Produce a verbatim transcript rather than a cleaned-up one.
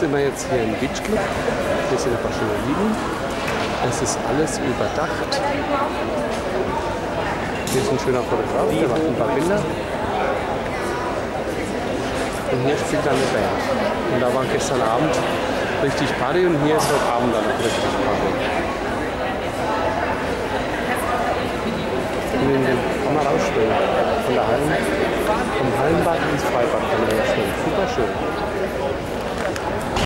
sind wir jetzt hier im Beach Club. Hier sind ein paar schöne Liegen. Es ist alles überdacht. Hier ist ein schöner Fotograf, der macht ein paar Bilder. Und hier spielt dann eine Band. Und da war gestern Abend richtig Party und hier ist heute Abend dann auch richtig Party. Und in den kann man rausstellen. Von der Hallen, vom Hallenbad ins Freibad kann man rausstellen. Super schön.